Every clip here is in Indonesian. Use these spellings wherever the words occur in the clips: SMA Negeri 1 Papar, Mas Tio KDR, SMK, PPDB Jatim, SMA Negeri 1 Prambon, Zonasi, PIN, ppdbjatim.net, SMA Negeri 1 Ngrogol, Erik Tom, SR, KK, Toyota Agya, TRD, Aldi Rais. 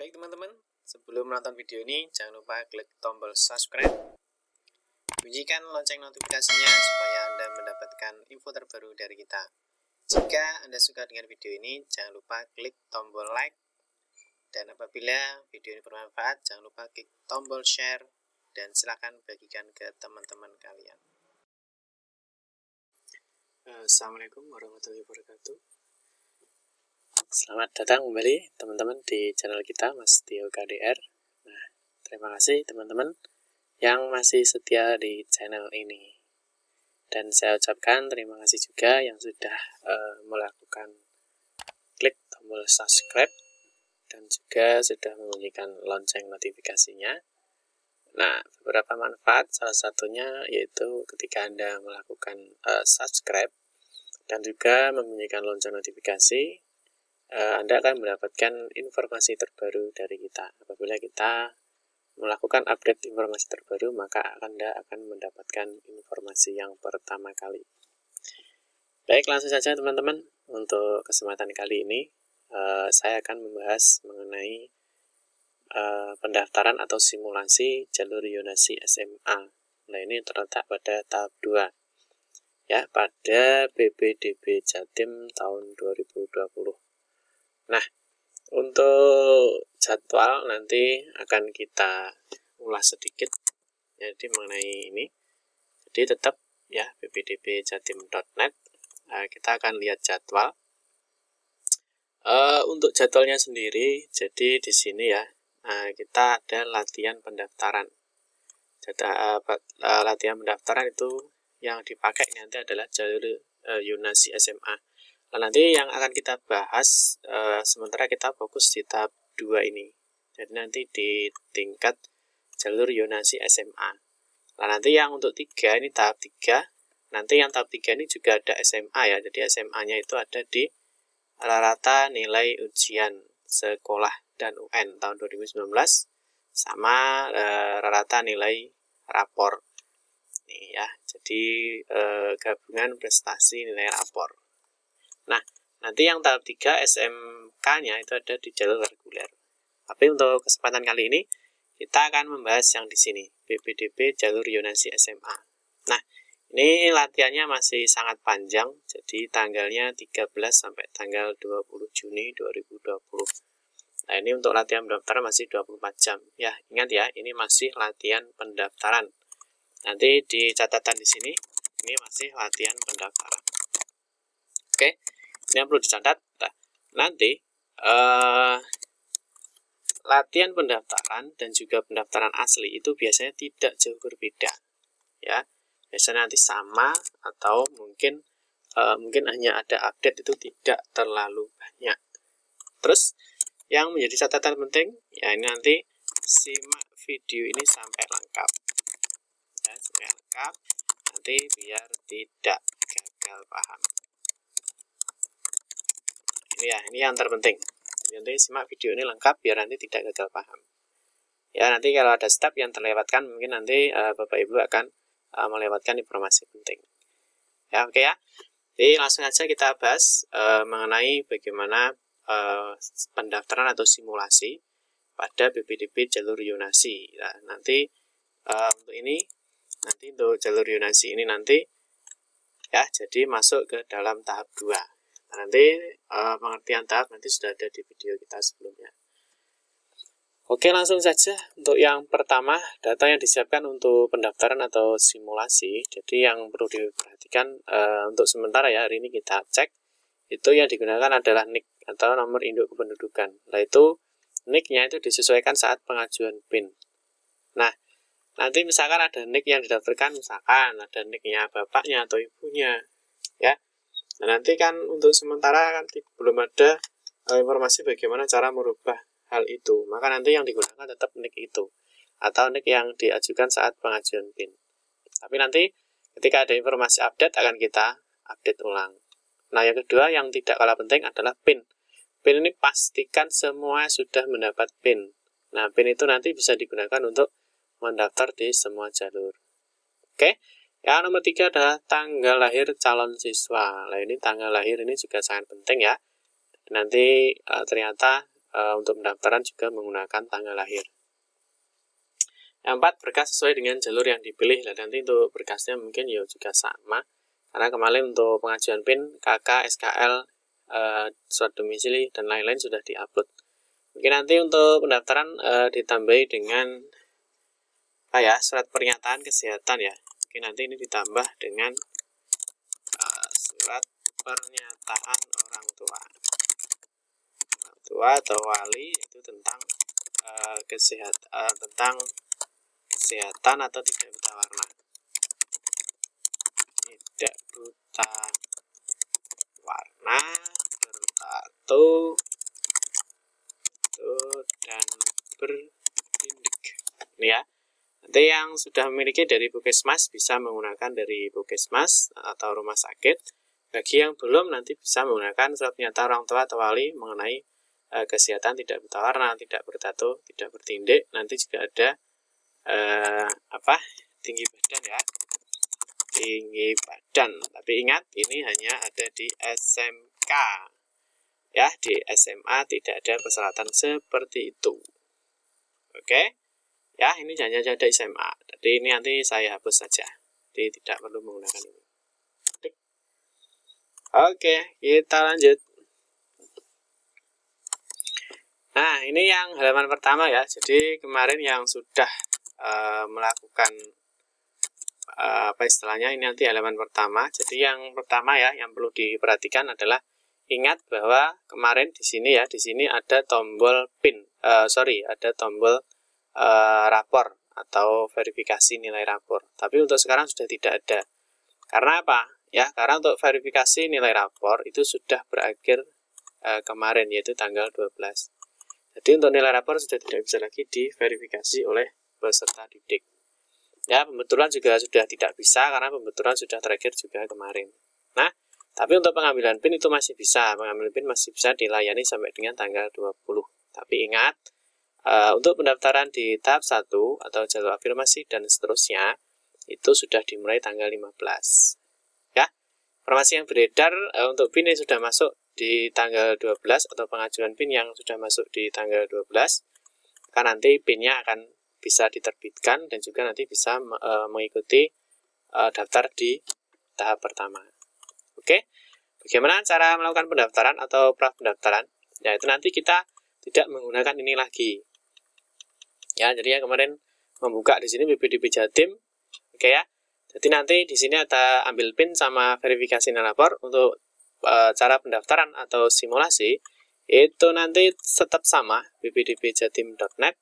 Baik teman-teman, sebelum menonton video ini, jangan lupa klik tombol subscribe. Bunyikan lonceng notifikasinya supaya Anda mendapatkan info terbaru dari kita. Jika Anda suka dengan video ini, jangan lupa klik tombol like. Dan apabila video ini bermanfaat, jangan lupa klik tombol share. Dan silakan bagikan ke teman-teman kalian. Assalamualaikum warahmatullahi wabarakatuh. Selamat datang kembali teman-teman di channel kita Mas Tio KDR. Nah, terima kasih teman-teman yang masih setia di channel ini. Dan saya ucapkan terima kasih juga yang sudah melakukan klik tombol subscribe dan juga sudah membunyikan lonceng notifikasinya. Nah, beberapa manfaat salah satunya yaitu ketika Anda melakukan subscribe dan juga membunyikan lonceng notifikasi, Anda akan mendapatkan informasi terbaru dari kita. Apabila kita melakukan update informasi terbaru, maka Anda akan mendapatkan informasi yang pertama kali. Baik, langsung saja teman-teman. Untuk kesempatan kali ini, saya akan membahas mengenai pendaftaran atau simulasi jalur zonasi SMA. Nah, ini terletak pada tahap 2. Ya, pada PPDB Jatim tahun 2020. Nah, untuk jadwal nanti akan kita ulas sedikit, jadi mengenai ini. Jadi tetap ya ppdbjatim.net, kita akan lihat jadwal. Untuk jadwalnya sendiri, jadi di sini ya, kita ada latihan pendaftaran. Latihan pendaftaran itu yang dipakai nanti adalah jalur zonasi SMA. Nah, nanti yang akan kita bahas, sementara kita fokus di tahap 2 ini. Jadi nanti di tingkat jalur zonasi SMA. Nah, nanti yang untuk 3 ini tahap 3. Nanti yang tahap 3 ini juga ada SMA ya. Jadi SMA-nya itu ada di rata-rata nilai ujian sekolah dan UN tahun 2019 sama rata-rata nilai rapor. Nih ya. Jadi gabungan prestasi nilai rapor. Nah, nanti yang tahap 3 SMK-nya itu ada di jalur reguler. Tapi untuk kesempatan kali ini, kita akan membahas yang di sini, PPDB jalur zonasi SMA. Nah, ini latihannya masih sangat panjang, jadi tanggalnya 13 sampai tanggal 20 Juni 2020. Nah, ini untuk latihan pendaftaran masih 24 jam. Ya, ingat ya, ini masih latihan pendaftaran. Nanti di catatan di sini, ini masih latihan pendaftaran. Oke, ini yang perlu dicatat. Nah, nanti latihan pendaftaran dan juga pendaftaran asli itu biasanya tidak jauh berbeda, ya. Biasanya nanti sama atau mungkin hanya ada update itu tidak terlalu banyak. Terus yang menjadi catatan penting, ya ini nanti simak video ini sampai lengkap, ya, sampai lengkap. Nanti biar tidak gagal paham. Ya, ini yang terpenting. Nanti simak video ini lengkap biar nanti tidak gagal paham. Ya, nanti kalau ada step yang terlewatkan mungkin nanti Bapak Ibu akan melewatkan informasi penting. Ya, oke ya. Jadi langsung aja kita bahas mengenai bagaimana pendaftaran atau simulasi pada PPDB jalur zonasi. Nah, nanti untuk ini nanti untuk jalur zonasi ini nanti ya, jadi masuk ke dalam tahap 2. Nah, nanti pengertian tahap nanti sudah ada di video kita sebelumnya. Oke, langsung saja untuk yang pertama, data yang disiapkan untuk pendaftaran atau simulasi. Jadi yang perlu diperhatikan untuk sementara ya, hari ini kita cek itu yang digunakan adalah NIK atau nomor induk kependudukan. Nah, itu NIK-nya itu disesuaikan saat pengajuan PIN. Nah, nanti misalkan ada NIK yang didaftarkan, misalkan ada NIK-nya bapaknya atau ibunya, ya. Nah, nanti kan untuk sementara kan belum ada informasi bagaimana cara merubah hal itu. Maka nanti yang digunakan tetap NIK itu atau NIK yang diajukan saat pengajuan PIN. Tapi nanti ketika ada informasi update akan kita update ulang. Nah, yang kedua yang tidak kalah penting adalah PIN. PIN ini pastikan semua sudah mendapat PIN. Nah, PIN itu nanti bisa digunakan untuk mendaftar di semua jalur. Oke? Yang nomor 3 adalah tanggal lahir calon siswa. Nah, ini tanggal lahir ini juga sangat penting ya. Nanti ternyata untuk pendaftaran juga menggunakan tanggal lahir. Yang keempat, berkas sesuai dengan jalur yang dipilih. Dan nanti untuk berkasnya mungkin ya juga sama. Karena kemarin untuk pengajuan PIN, KK, SKL, surat domisili, dan lain-lain sudah diupload. Mungkin nanti untuk pendaftaran ditambahi dengan surat pernyataan kesehatan ya. Mungkin nanti ini ditambah dengan surat pernyataan orang tua. Orang tua atau wali itu tentang kesehatan atau tidak buta warna. Tidak buta warna, bertato, dan berindik. Ini ya. Nanti yang sudah memiliki dari Puskesmas bisa menggunakan dari Puskesmas atau rumah sakit. Bagi yang belum nanti bisa menggunakan surat pernyataan orang tua atau wali mengenai kesehatan tidak buta warna, tidak bertato, tidak bertindik. Nanti juga ada tinggi badan ya. Tinggi badan. Tapi ingat ini hanya ada di SMK. Ya, di SMA tidak ada persyaratan seperti itu. Oke. Ya, ini hanya ada SMA. Jadi ini nanti saya hapus saja. Jadi tidak perlu menggunakan ini. Oke, kita lanjut. Nah, ini yang halaman pertama ya. Jadi kemarin yang sudah melakukan ini nanti halaman pertama. Jadi yang pertama ya, yang perlu diperhatikan adalah ingat bahwa kemarin di sini ya, di sini ada tombol PIN. Ada tombol rapor atau verifikasi nilai rapor. Tapi untuk sekarang sudah tidak ada. Karena apa? Ya, karena untuk verifikasi nilai rapor itu sudah berakhir kemarin, yaitu tanggal 12. Jadi untuk nilai rapor sudah tidak bisa lagi diverifikasi oleh peserta didik. Ya, pembetulan juga sudah tidak bisa karena pembetulan sudah terakhir juga kemarin. Nah, tapi untuk pengambilan PIN itu masih bisa. Pengambilan PIN masih bisa dilayani sampai dengan tanggal 20. Tapi ingat, untuk pendaftaran di tahap 1 atau jalur afirmasi dan seterusnya itu sudah dimulai tanggal 15 ya. Informasi yang beredar untuk PIN yang sudah masuk di tanggal 12 atau pengajuan PIN yang sudah masuk di tanggal 12 maka nanti PIN-nya akan bisa diterbitkan dan juga nanti bisa mengikuti daftar di tahap pertama. Oke, bagaimana cara melakukan pendaftaran atau pra pendaftaran? Ya, itu nanti kita tidak menggunakan ini lagi. Ya, jadi yang kemarin membuka di sini PPDB Jatim. Oke ya. Jadi nanti di sini ada ambil PIN sama verifikasi nilai rapor. Untuk cara pendaftaran atau simulasi itu nanti tetap sama ppdbjatim.net.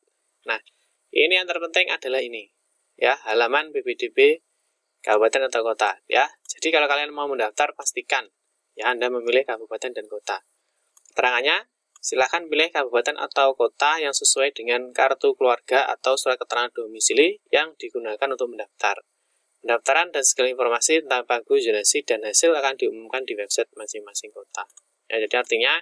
Nah, ini yang terpenting adalah ini. Ya, halaman PPDB kabupaten atau kota ya. Jadi kalau kalian mau mendaftar pastikan ya Anda memilih kabupaten dan kota. Keterangannya, silahkan pilih kabupaten atau kota yang sesuai dengan kartu keluarga atau surat keterangan domisili yang digunakan untuk mendaftar. Pendaftaran dan segala informasi tentang pagu, zonasi, dan hasil akan diumumkan di website masing-masing kota. Ya, jadi artinya,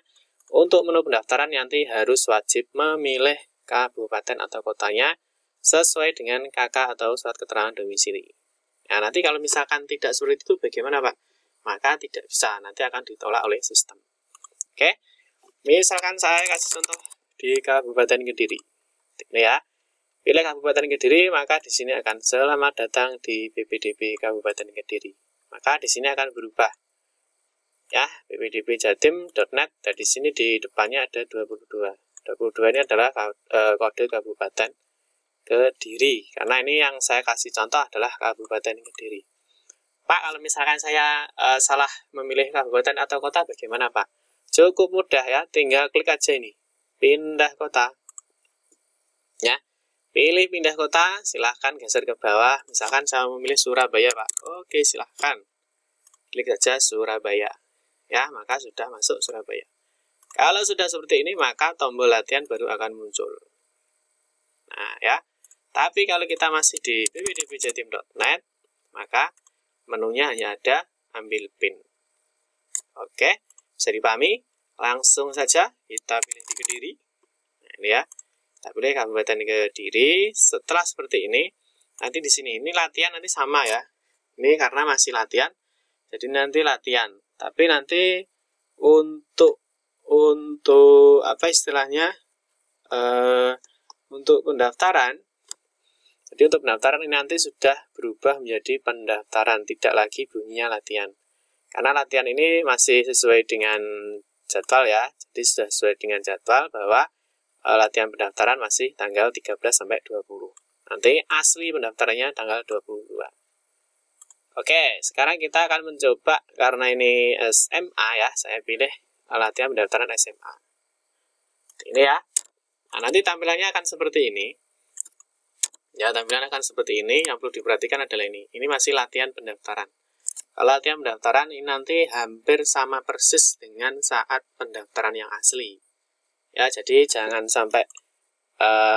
untuk menu pendaftaran nanti harus wajib memilih kabupaten atau kotanya sesuai dengan KK atau surat keterangan domisili. Nah, nanti kalau misalkan tidak seperti itu bagaimana Pak? Maka tidak bisa, nanti akan ditolak oleh sistem. Oke? Misalkan saya kasih contoh di Kabupaten Kediri. Ya. Pilih Kabupaten Kediri, maka di sini akan selamat datang di PPDB Kabupaten Kediri. Maka di sini akan berubah. Ya, ppdbjatim.net dan di sini di depannya ada 22. 22 ini adalah kode Kabupaten Kediri. Karena ini yang saya kasih contoh adalah Kabupaten Kediri. Pak, kalau misalkan saya salah memilih kabupaten atau kota bagaimana, Pak? Cukup mudah ya, tinggal klik aja ini, pindah kota. Ya, pilih pindah kota, silahkan geser ke bawah. Misalkan saya memilih Surabaya, Pak. Oke, silahkan. Klik saja Surabaya. Ya, maka sudah masuk Surabaya. Kalau sudah seperti ini, maka tombol latihan baru akan muncul. Nah, ya. Tapi kalau kita masih di ppdbjatim.net, maka menunya hanya ada ambil PIN. Oke. Bisa dipahami, langsung saja kita pilih di Kediri. Nah, ini ya, kita pilih Kabupaten Kediri. Setelah seperti ini, nanti di sini ini latihan nanti sama ya. Ini karena masih latihan, jadi nanti latihan. Tapi nanti untuk untuk apa istilahnya, untuk pendaftaran. Jadi untuk pendaftaran ini nanti sudah berubah menjadi pendaftaran, tidak lagi bunyinya latihan. Karena latihan ini masih sesuai dengan jadwal ya, jadi sudah sesuai dengan jadwal bahwa latihan pendaftaran masih tanggal 13 sampai 20. Nanti asli pendaftarannya tanggal 22. Oke, sekarang kita akan mencoba karena ini SMA ya, saya pilih latihan pendaftaran SMA. Ini ya. Nah, nanti tampilannya akan seperti ini. Ya, tampilan akan seperti ini. Yang perlu diperhatikan adalah ini. Ini masih latihan pendaftaran. Kalau latihan pendaftaran ini nanti hampir sama persis dengan saat pendaftaran yang asli. Ya, jadi jangan sampai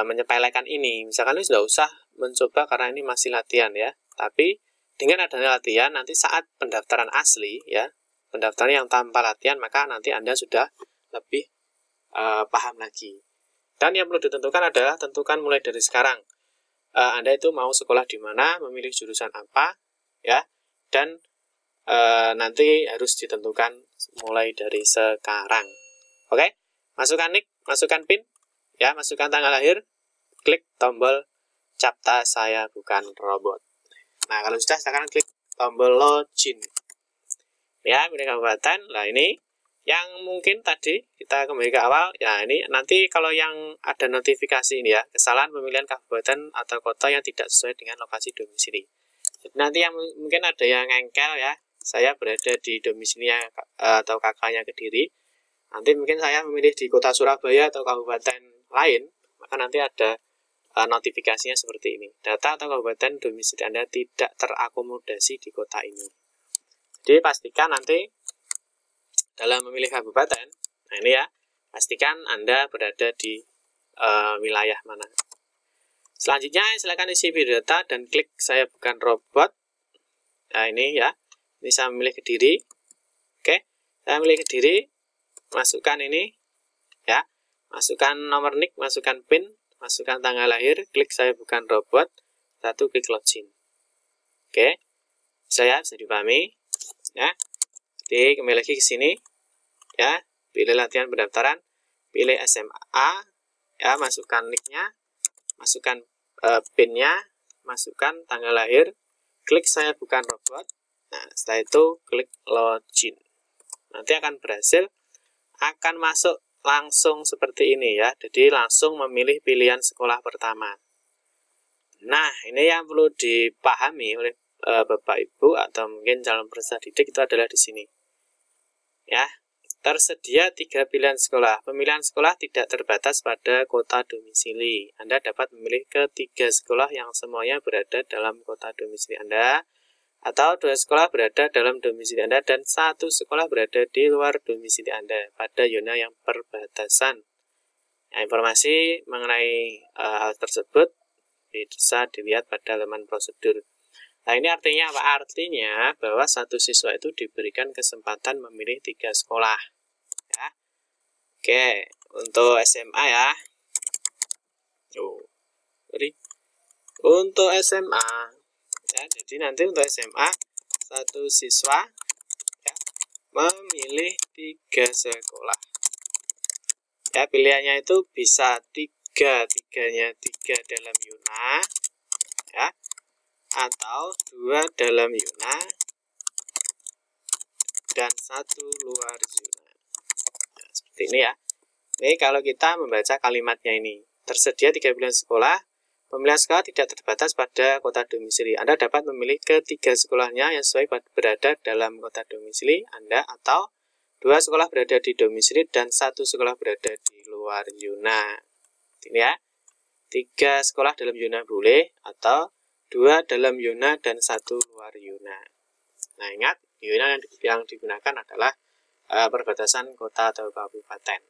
menyepelekan ini. Misalkan lu sudah usah mencoba karena ini masih latihan ya. Tapi dengan adanya latihan nanti saat pendaftaran asli ya, pendaftaran yang tanpa latihan, maka nanti Anda sudah lebih paham lagi. Dan yang perlu ditentukan adalah tentukan mulai dari sekarang. Anda itu mau sekolah di mana, memilih jurusan apa, ya, dan nanti harus ditentukan mulai dari sekarang. Oke, masukkan nik, masukkan PIN, ya, masukkan tanggal lahir, klik tombol Capta Saya Bukan Robot. Nah, kalau sudah, sekarang klik tombol Login. Ya, pilih kabupaten, nah ini, yang mungkin tadi kita kembali ke awal ya, ini nanti kalau yang ada notifikasi ini ya, kesalahan pemilihan kabupaten atau kota yang tidak sesuai dengan lokasi domisili. Jadi nanti yang mungkin ada yang ngengkel ya, saya berada di domisilinya atau KK-nya Kediri, nanti mungkin saya memilih di kota Surabaya atau kabupaten lain, maka nanti ada notifikasinya seperti ini. Data atau kabupaten domisili Anda tidak terakomodasi di kota ini. Jadi pastikan nanti dalam memilih kabupaten, nah ini ya, pastikan Anda berada di wilayah mana. Selanjutnya, silakan isi biodata dan klik Saya Bukan Robot. Nah ini ya, ini saya memilih Kediri. Oke, saya memilih Kediri, masukkan ini, ya, masukkan nomor nik, masukkan PIN, masukkan tanggal lahir, klik Saya Bukan Robot, satu klik login. Oke, bisa dipahami, ya. Jadi kembali lagi ke sini, ya, pilih latihan pendaftaran, pilih SMA, ya, masukkan nicknya, masukkan PIN-nya, masukkan tanggal lahir, klik Saya Bukan Robot. Nah, setelah itu klik login. Nanti akan berhasil, akan masuk langsung seperti ini ya. Jadi langsung memilih pilihan sekolah pertama. Nah, ini yang perlu dipahami oleh Bapak Ibu atau mungkin calon peserta didik itu adalah di sini. Ya, tersedia 3 pilihan sekolah. Pemilihan sekolah tidak terbatas pada kota domisili. Anda dapat memilih ke 3 sekolah yang semuanya berada dalam kota domisili Anda, atau 2 sekolah berada dalam domisili Anda, dan 1 sekolah berada di luar domisili Anda pada zona yang perbatasan. Nah, informasi mengenai hal tersebut bisa dilihat pada laman prosedur. Nah, ini artinya apa? Artinya bahwa satu siswa itu diberikan kesempatan memilih 3 sekolah. Ya. Oke, untuk SMA ya. Untuk SMA, ya, jadi nanti untuk SMA, satu siswa ya, memilih 3 sekolah. Ya, pilihannya itu bisa 3 dalam Yuna, ya, atau 2 dalam Yuna dan 1 luar Yuna. Nah, seperti ini ya. Ini kalau kita membaca kalimatnya ini, tersedia 3 pilihan sekolah, pemilihan sekolah tidak terbatas pada kota domisili Anda, dapat memilih ke 3 sekolahnya yang sesuai berada dalam kota domisili Anda, atau 2 sekolah berada di domisili dan 1 sekolah berada di luar Yuna. Ini ya, 3 sekolah dalam Yuna boleh, atau 2 dalam Yuna dan 1 luar Yuna. Nah, ingat, Yuna yang digunakan adalah perbatasan kota atau kabupaten.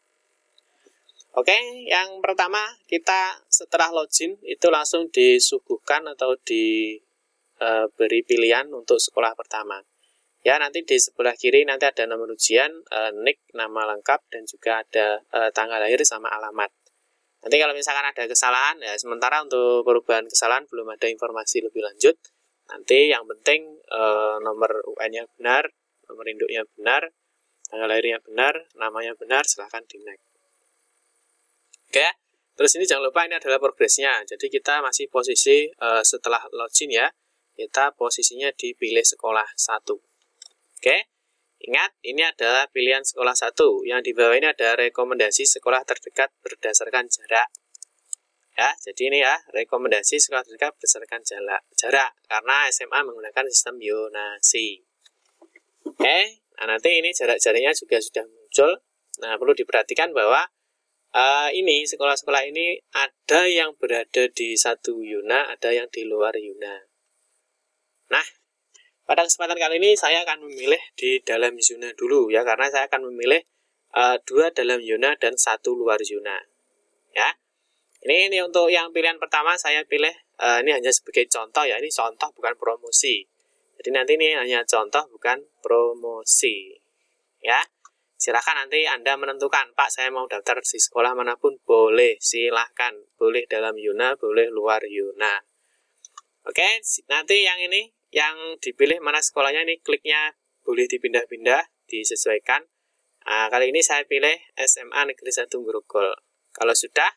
Oke, yang pertama kita setelah login itu langsung disuguhkan atau diberi pilihan untuk sekolah pertama. Ya, nanti di sebelah kiri nanti ada nomor ujian, nik, nama lengkap, dan juga ada tanggal lahir sama alamat. Nanti kalau misalkan ada kesalahan, ya sementara untuk perubahan kesalahan belum ada informasi lebih lanjut. Nanti yang penting nomor UN-nya benar, nomor induknya benar, tanggal lahirnya benar, namanya benar, silahkan di next. Oke, terus ini jangan lupa ini adalah progresnya. Jadi kita masih posisi setelah login ya, kita posisinya di pilih sekolah 1. Oke, ingat ini adalah pilihan sekolah 1. Yang di bawah ini ada rekomendasi sekolah terdekat berdasarkan jarak. Ya, jadi ini ya, rekomendasi sekolah terdekat berdasarkan jarak, karena SMA menggunakan sistem zonasi. Oke, nah nanti ini jarak-jaraknya juga sudah muncul. Nah, perlu diperhatikan bahwa ini sekolah-sekolah ini ada yang berada di satu yuna, ada yang di luar yuna. Nah, pada kesempatan kali ini saya akan memilih di dalam yuna dulu ya, karena saya akan memilih 2 dalam yuna dan 1 luar yuna. Ya. Ini untuk yang pilihan pertama saya pilih, ini hanya sebagai contoh ya, ini contoh bukan promosi. Jadi nanti ini hanya contoh bukan promosi. Ya, silahkan nanti Anda menentukan, Pak saya mau daftar di sekolah manapun, boleh, silahkan. Boleh dalam yuna, boleh luar yuna. Oke, nanti yang ini, yang dipilih mana sekolahnya ini kliknya boleh dipindah-pindah, disesuaikan. Nah, kali ini saya pilih SMA Negeri 1 Ngrogol. Kalau sudah,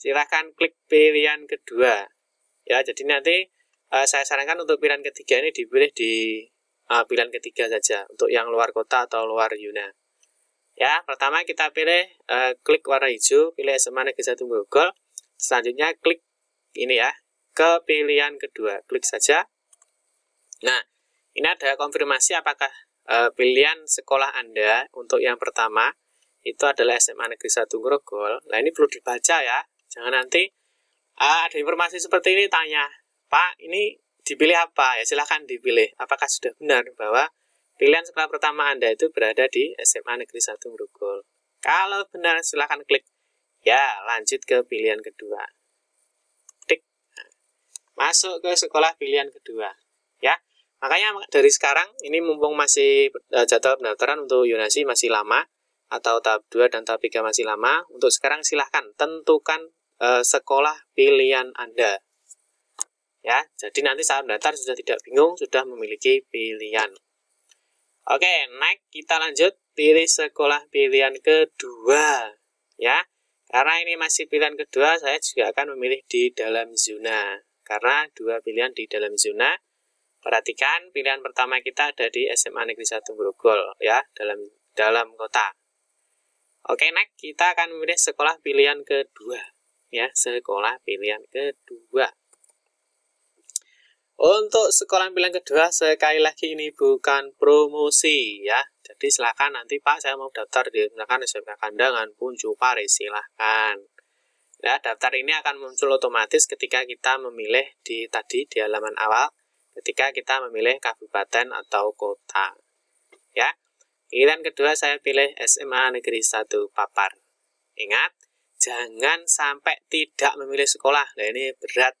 silahkan klik pilihan kedua ya. Jadi nanti saya sarankan untuk pilihan ketiga ini dipilih di pilihan ketiga saja untuk yang luar kota atau luar yuna ya. Pertama kita pilih klik warna hijau, pilih SMA Negeri 1 Ngrogol, selanjutnya klik ini ya ke pilihan kedua, klik saja. Nah ini ada konfirmasi apakah pilihan sekolah Anda untuk yang pertama itu adalah SMA Negeri 1 Ngrogol. Nah ini perlu dibaca ya. Jangan nanti ada informasi seperti ini, tanya, Pak, ini dipilih apa? Ya silahkan dipilih. Apakah sudah benar bahwa pilihan sekolah pertama Anda itu berada di SMA Negeri 1 Ngrogol? Kalau benar, silahkan klik. Ya, lanjut ke pilihan kedua. Klik. Masuk ke sekolah pilihan kedua. Ya, makanya dari sekarang, ini mumpung masih jadwal pendaftaran untuk zonasi masih lama, atau tahap 2 dan tahap 3 masih lama, untuk sekarang silahkan tentukan sekolah pilihan Anda ya. Jadi nanti saat mendaftar sudah tidak bingung, sudah memiliki pilihan. Oke, next kita lanjut pilih sekolah pilihan kedua ya, karena ini masih pilihan kedua saya juga akan memilih di dalam zona, karena 2 pilihan di dalam zona. Perhatikan pilihan pertama kita ada di SMA Negeri 1 Ngrogol ya, dalam kota. Oke, next kita akan memilih sekolah pilihan kedua ya, sekolah pilihan kedua. Untuk sekolah pilihan kedua sekali lagi ini bukan promosi ya. Jadi silahkan nanti, Pak saya mau daftar di misalkan SMK Kandangan Punju Paris, silahkan ya. Daftar ini akan muncul otomatis ketika kita memilih di tadi di halaman awal, ketika kita memilih kabupaten atau kota ya. Pilihan kedua saya pilih SMA Negeri 1 Papar. Ingat, jangan sampai tidak memilih sekolah. Nah ini berat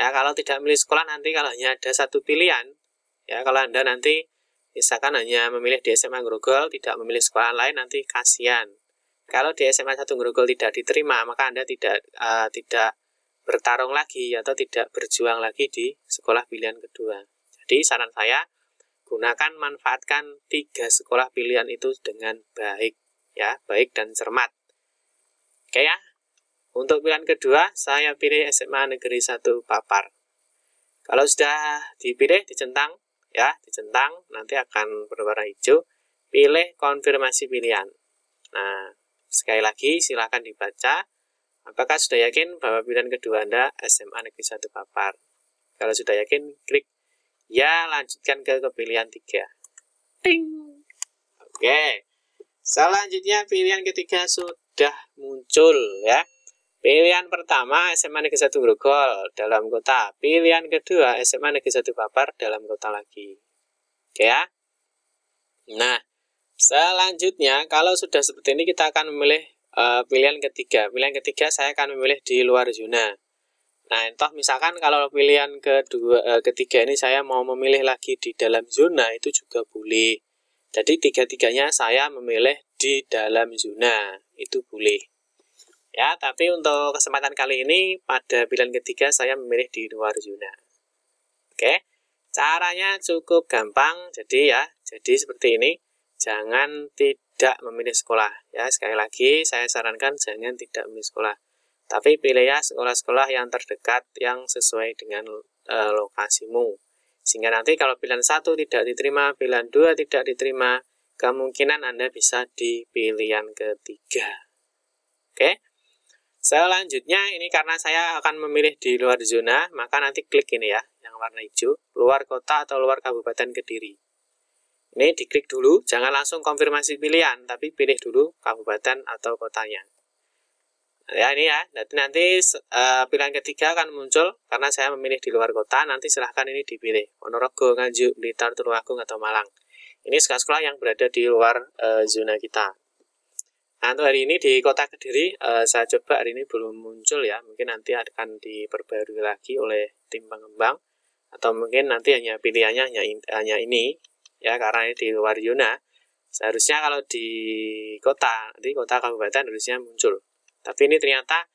ya, kalau tidak memilih sekolah nanti kalau hanya ada satu pilihan ya. Kalau Anda nanti misalkan hanya memilih di SMA Ngrogol, tidak memilih sekolah lain, nanti kasihan. Kalau di SMA 1 Ngrogol tidak diterima, maka Anda tidak bertarung lagi atau tidak berjuang lagi di sekolah pilihan kedua. Jadi saran saya, gunakan, manfaatkan 3 sekolah pilihan itu dengan baik ya, baik dan cermat. Oke ya, untuk pilihan kedua saya pilih SMA Negeri 1 Papar. Kalau sudah dipilih, dicentang ya, dicentang, nanti akan berwarna hijau, pilih konfirmasi pilihan. Nah sekali lagi silahkan dibaca, apakah sudah yakin bahwa pilihan kedua Anda SMA Negeri 1 Papar? Kalau sudah yakin, klik ya, lanjutkan ke pilihan 3. Ting. Oke. Selanjutnya pilihan ketiga sudah muncul ya. Pilihan pertama SMA Negeri 1 Ngrogol dalam kota. Pilihan kedua SMA Negeri 1 Papar dalam kota lagi. Oke ya. Nah, selanjutnya kalau sudah seperti ini kita akan memilih pilihan ketiga. Pilihan ketiga saya akan memilih di luar zona. Nah, entah misalkan kalau pilihan ketiga ini saya mau memilih lagi di dalam zona, itu juga boleh. Jadi, 3-3-nya saya memilih di dalam zona, itu boleh. Ya, tapi untuk kesempatan kali ini, pada pilihan ketiga saya memilih di luar zona. Oke, caranya cukup gampang. Jadi ya, jadi seperti ini. jangan tidak memilih sekolah. Ya, sekali lagi saya sarankan jangan tidak memilih sekolah. Tapi pilihlah sekolah-sekolah yang terdekat yang sesuai dengan lokasimu. Sehingga nanti kalau pilihan 1 tidak diterima, pilihan 2 tidak diterima, kemungkinan Anda bisa di pilihan ketiga. Oke. Selanjutnya, ini karena saya akan memilih di luar zona, maka nanti klik ini ya, yang warna hijau, luar kota atau luar kabupaten Kediri. Ini diklik dulu, jangan langsung konfirmasi pilihan, tapi pilih dulu kabupaten atau kotanya. Ya, ini ya, nanti pilihan ketiga akan muncul, karena saya memilih di luar kota, nanti silahkan ini dipilih. Ponorogo, Nganjuk, Blitar, Tulungagung, atau Malang. Ini sekolah-sekolah yang berada di luar zona kita. Nah, untuk hari ini di kota Kediri, saya coba hari ini belum muncul ya, mungkin nanti akan diperbarui lagi oleh tim pengembang, atau mungkin nanti hanya pilihannya hanya ini, ya karena ini di luar zona, seharusnya kalau di kota, nanti kota kabupaten harusnya muncul. Tapi ini ternyata,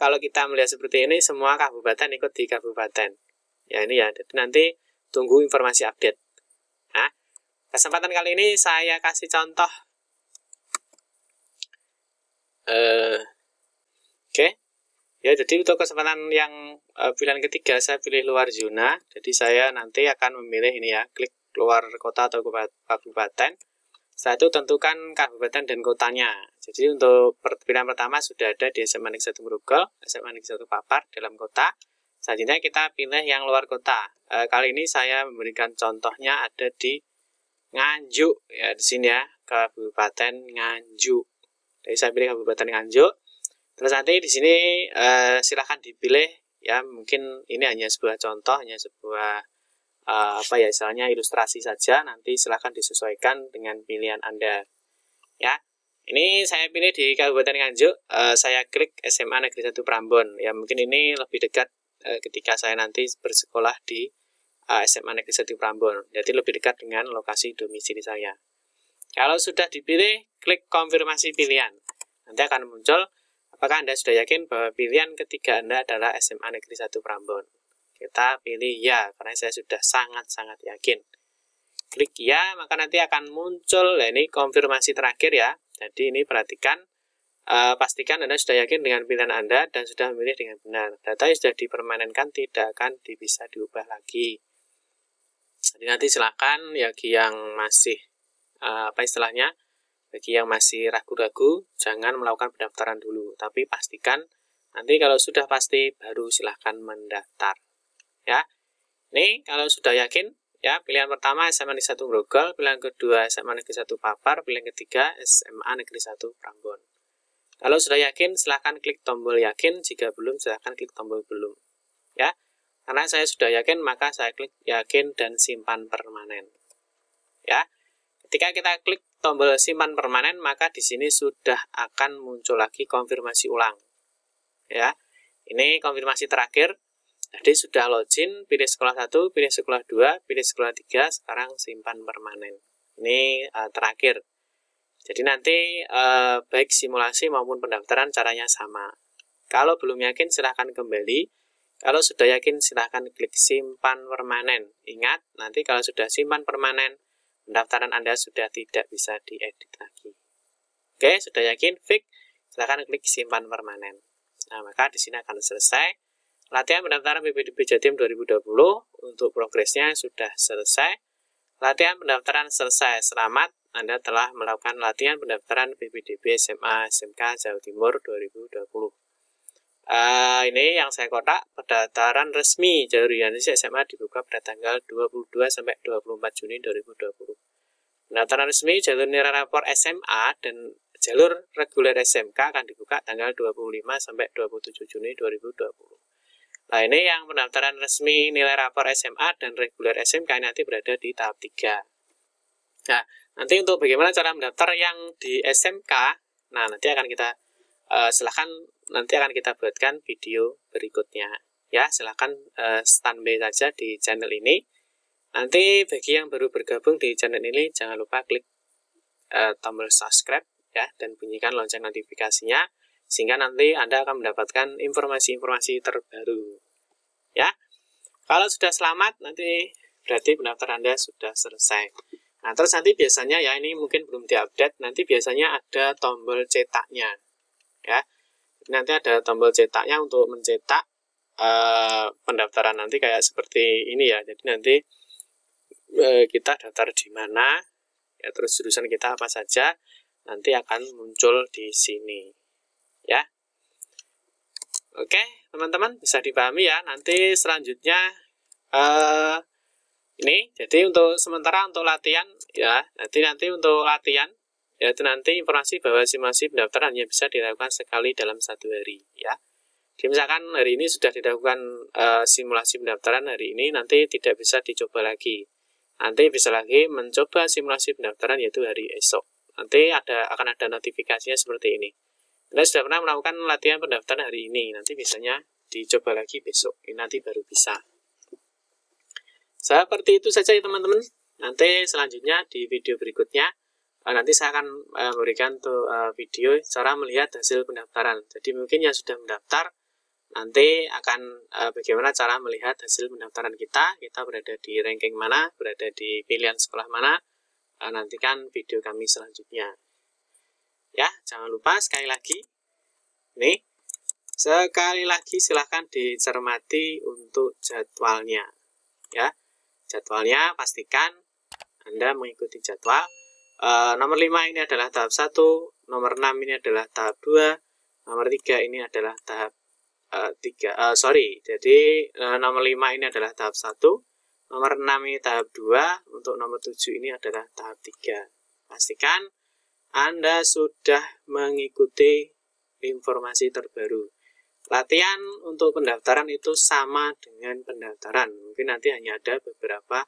kalau kita melihat seperti ini, semua kabupaten ikut di kabupaten. Ya ini ya, nanti tunggu informasi update. Nah, kesempatan kali ini saya kasih contoh. Oke. Ya, jadi untuk kesempatan yang pilihan ketiga saya pilih luar zona. Jadi saya nanti akan memilih ini ya, klik luar kota atau kabupaten. Setelah itu tentukan kabupaten dan kotanya. Jadi untuk pilihan pertama sudah ada di SMA Negeri 1 Ngrogol, SMA Negeri 1 Papar dalam kota. Selanjutnya kita pilih yang luar kota. Kali ini saya memberikan contohnya ada di Nganjuk ya, di sini ya, Kabupaten Nganjuk. Jadi saya pilih Kabupaten Nganjuk. Terus nanti di sini silahkan dipilih ya, mungkin ini hanya sebuah contoh, hanya sebuah misalnya ilustrasi saja. Nanti silahkan disesuaikan dengan pilihan Anda. Ya, ini saya pilih di Kabupaten Nganjuk. Saya klik SMA Negeri 1 Prambon. Ya, mungkin ini lebih dekat ketika saya nanti bersekolah di SMA Negeri 1 Prambon. Jadi lebih dekat dengan lokasi domisili saya. Kalau sudah dipilih, klik konfirmasi pilihan. Nanti akan muncul, apakah Anda sudah yakin bahwa pilihan ketiga Anda adalah SMA Negeri 1 Prambon. Kita pilih ya, karena saya sudah sangat-sangat yakin. Klik ya, maka nanti akan muncul, nah ini konfirmasi terakhir ya. Jadi ini perhatikan, pastikan Anda sudah yakin dengan pilihan Anda dan sudah memilih dengan benar. Data yang sudah dipermanenkan tidak akan bisa diubah lagi. Jadi nanti silakan bagi yang masih bagi yang masih ragu-ragu, jangan melakukan pendaftaran dulu, tapi pastikan nanti kalau sudah pasti baru silahkan mendaftar. Ya, ini kalau sudah yakin, ya pilihan pertama SMA Negeri 1 Ngrogol, pilihan kedua SMA Negeri 1 Papar, pilihan ketiga SMA Negeri 1 Prambon. Kalau sudah yakin, silahkan klik tombol yakin. Jika belum, silahkan klik tombol belum. Ya, karena saya sudah yakin, maka saya klik yakin dan simpan permanen. Ya. Ketika kita klik tombol simpan permanen, maka di sini sudah akan muncul lagi konfirmasi ulang. Ya, ini konfirmasi terakhir. Jadi sudah login, pilih sekolah 1, pilih sekolah 2, pilih sekolah 3, sekarang simpan permanen. Ini terakhir. Jadi nanti baik simulasi maupun pendaftaran caranya sama. Kalau belum yakin silahkan kembali. Kalau sudah yakin silahkan klik simpan permanen. Ingat, nanti kalau sudah simpan permanen, pendaftaran Anda sudah tidak bisa diedit lagi. Oke, sudah yakin? Fix. Silahkan klik simpan permanen. Nah, maka di sini akan selesai. Latihan pendaftaran PPDB Jatim 2020 untuk progresnya sudah selesai. Latihan pendaftaran selesai. Selamat, Anda telah melakukan latihan pendaftaran PPDB SMA SMK Jawa Timur 2020. Ini yang saya kotak, pendaftaran resmi jalur Yulianis SMA dibuka pada tanggal 22–24 Juni 2020. Pendaftaran resmi jalur nilai rapor SMA dan jalur reguler SMK akan dibuka tanggal 25–27 Juni 2020. Nah, ini yang pendaftaran resmi nilai rapor SMA dan reguler SMK nanti berada di tahap 3. Nah, nanti untuk bagaimana cara mendaftar yang di SMK, nah nanti akan kita silahkan nanti akan kita buatkan video berikutnya ya, silahkan standby saja di channel ini. Nanti bagi yang baru bergabung di channel ini jangan lupa klik tombol subscribe ya, dan bunyikan lonceng notifikasinya sehingga nanti Anda akan mendapatkan informasi-informasi terbaru ya. Kalau sudah selamat nanti berarti pendaftaran Anda sudah selesai. Nah, terus nanti biasanya ya, ini mungkin belum diupdate, nanti biasanya ada tombol cetaknya. Ya, nanti ada tombol cetaknya untuk mencetak pendaftaran nanti kayak seperti ini ya. Jadi nanti kita daftar di mana, ya terus jurusan kita apa saja, nanti akan muncul di sini. Ya. Oke, teman-teman bisa dipahami ya. Nanti selanjutnya ini, jadi untuk sementara untuk latihan ya, nanti untuk latihan ya, nanti informasi bahwa simulasi pendaftaran hanya bisa dilakukan sekali dalam 1 hari ya. Jadi misalkan hari ini sudah dilakukan simulasi pendaftaran hari ini, nanti tidak bisa dicoba lagi. Nanti bisa lagi mencoba simulasi pendaftaran yaitu hari esok. Nanti akan ada notifikasinya seperti ini. Anda sudah pernah melakukan latihan pendaftaran hari ini, nanti biasanya dicoba lagi besok. Ini nanti baru bisa. Seperti itu saja ya teman-teman. Nanti selanjutnya di video berikutnya, nanti saya akan memberikan video cara melihat hasil pendaftaran. Jadi mungkin yang sudah mendaftar, nanti akan bagaimana cara melihat hasil pendaftaran kita. Kita berada di ranking mana, berada di pilihan sekolah mana. Nantikan video kami selanjutnya. Ya, jangan lupa sekali lagi. Nih, sekali lagi silahkan dicermati untuk jadwalnya. Ya. Jadwalnya pastikan Anda mengikuti jadwal. Nomor 5 ini adalah tahap 1, nomor 6 ini adalah tahap 2, nomor 3 ini adalah tahap 3. Jadi nomor 5 ini adalah tahap 1, nomor 6 ini tahap 2, untuk nomor 7 ini adalah tahap 3. Pastikan Anda sudah mengikuti informasi terbaru. Latihan untuk pendaftaran itu sama dengan pendaftaran. Mungkin nanti hanya ada beberapa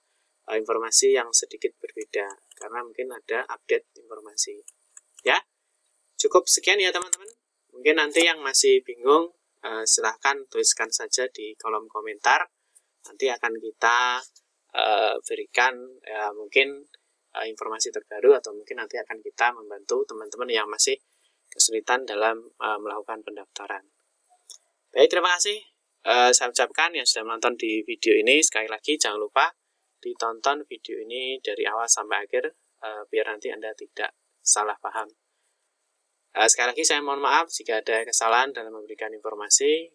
informasi yang sedikit berbeda, karena mungkin ada update informasi. Ya, cukup sekian ya teman-teman. Mungkin nanti yang masih bingung, silahkan tuliskan saja di kolom komentar. Nanti akan kita berikan mungkin informasi terbaru, atau mungkin nanti akan kita membantu teman-teman yang masih kesulitan dalam melakukan pendaftaran. Baik, terima kasih saya ucapkan yang sudah menonton di video ini. Sekali lagi jangan lupa ditonton video ini dari awal sampai akhir biar nanti Anda tidak salah paham. Sekali lagi saya mohon maaf jika ada kesalahan dalam memberikan informasi.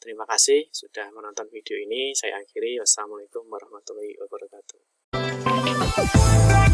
Terima kasih sudah menonton video ini. Saya akhiri. Wassalamualaikum warahmatullahi wabarakatuh.